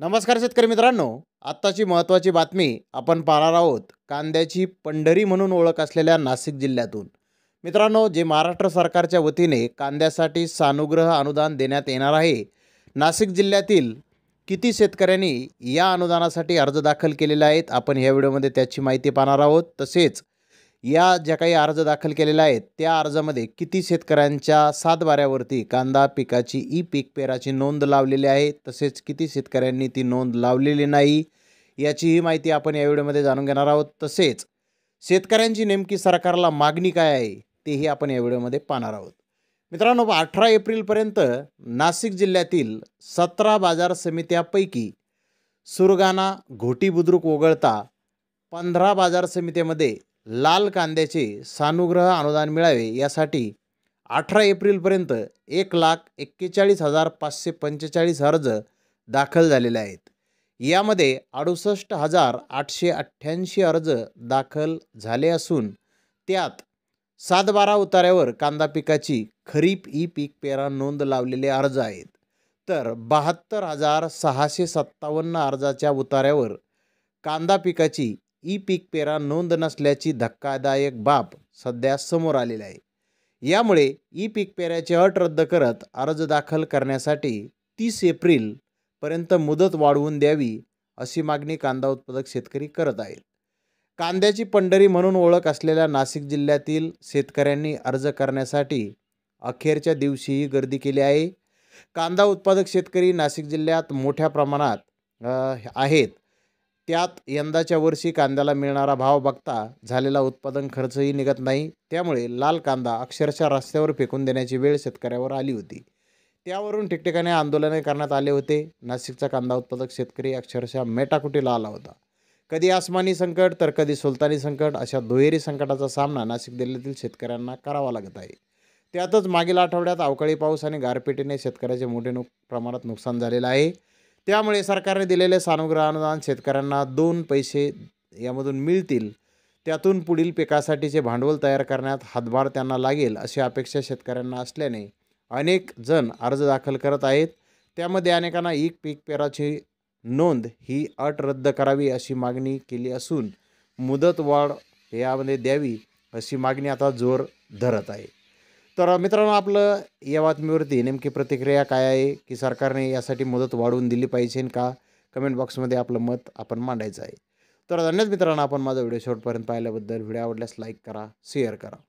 नमस्कार शेतकरी मित्रांनो, आत्ताची महत्त्वाची बातमी आपण पाहणार आहोत कांद्याची पंढरी म्हणून ओळख असलेल्या नाशिक जिल्ह्यातून। मित्रांनो, जे महाराष्ट्र सरकारच्या वतीने कांद्यासाठी सानुग्रह अनुदान देण्यात येणार आहे, नाशिक जिल्ह्यातील किती शेतकऱ्यांनी या अनुदानासाठी अर्ज दाखल केलेले आहेत आपण या व्हिडिओमध्ये त्याची माहिती पाहणार आहोत। तसेच या ज्या काही अर्ज दाखल केलेले आहेत त्या अर्जामध्ये किती शेतकऱ्यांच्या सातबाऱ्यावरती कांदा पिकाची ई पीक पेराची नोंद लावलेली आहे, तसेच किती शेतकऱ्यांनी ती नोंद लावलेली नाही याचीही माहिती आपण या व्हिडिओमध्ये जाणून घेणार आहोत। तसेच शेतकऱ्यांची नेमकी सरकारला मागणी काय आहे तेही आपण या व्हिडिओमध्ये पाहणार आहोत। मित्रांनो, 18 एप्रिलपर्यंत नाशिक जिल्ह्यातील 17 बाजार समित्यापैकी सुरगाणा घोटी बुद्रुक वगळता 15 बाजार समित्यामध्ये लाल कांद्याचे सानुग्रह अनुदान मिळावे यासाठी 18 एप्रिलपर्यंत 1,41,545 अर्ज दाखल झालेले आहेत। यामध्ये 68,888 अर्ज दाखल झाले असून त्यात 7/12 उतार्यावर कांदा पिकाची खरीप ई पीक पेरा नोंद लावलेले अर्ज आहेत, तर 72,657 अर्जाच्या उतार्यावर कांदा पिकाची ई पीक पेरा नोंद नसल्याची धक्कादायक बाब सध्या समोर आलेली आहे। यामुळे ई पीक पेराची अट रद्द करत अर्ज दाखल करण्यासाठी 30 एप्रिलपर्यंत मुदत वाढवून द्यावी अशी मागणी कांदा उत्पादक शेतकरी करत आहेत। कांद्याची पंढरी म्हणून ओळख असलेल्या नाशिक जिल्ह्यातील शेतकऱ्यांनी अर्ज करण्यासाठी अखेरच्या दिवशीही गर्दी केली आहे। कांदा उत्पादक शेतकरी नाशिक जिल्ह्यात मोठ्या प्रमाणात आहेत, त्यात यंदाच्या वर्षी कांद्याला मिळणारा भाव बघता झालेला उत्पादन खर्चही निघत नाही, त्यामुळे लाल कांदा अक्षरशः रस्त्यावर फेकून देण्याची वेळ शेतकऱ्यावर आली होती। त्यावरून ठिकठिकाणी आंदोलने करण्यात आले होते। नाशिकचा कांदा उत्पादक शेतकरी अक्षरशः मेटाकुटीला आला होता। कधी आसमानी संकट तर कधी सुलतानी संकट अशा दुहेरी संकटाचा सामना नाशिक जिल्ह्यातील शेतकऱ्यांना करावा लागत आहे। त्यातच मागील आठवड्यात अवकाळी पाऊस आणि गारपिटीने शेतकऱ्याचे मोठे प्रमाणात नुकसान झालेलं आहे। त्यामुळे सरकारने दिलेले सानुग्रह अनुदान शेतकऱ्यांना 2 पैसे यामधून मिळतील, त्यातून पुढील पिकासाठीचे भांडवल तयार करण्यात हातभार त्यांना लागेल अशी अपेक्षा शेतकऱ्यांना असल्याने अनेक जण अर्ज दाखल करत आहेत। त्यामध्ये अनेकांना ई पीक पेराची नोंद ही अट रद्द करावी अशी मागणी केली असून मुदतवाढ यामध्ये द्यावी अशी मागणी आता जोर धरत आहे। तर मित्रांनो, आपलं या बातमीवरती नेमकी प्रतिक्रिया काय आहे, की सरकारने यासाठी मुदत वाढवून दिली पाहिजे का, कमेंट बॉक्समध्ये आपलं मत आपण मांडायचं आहे। तर धन्यवाद मित्रांनो, आपण माझा व्हिडिओ शेवटपर्यंत पाहिल्याबद्दल। व्हिडिओ आवडल्यास लाईक करा, शेअर करा।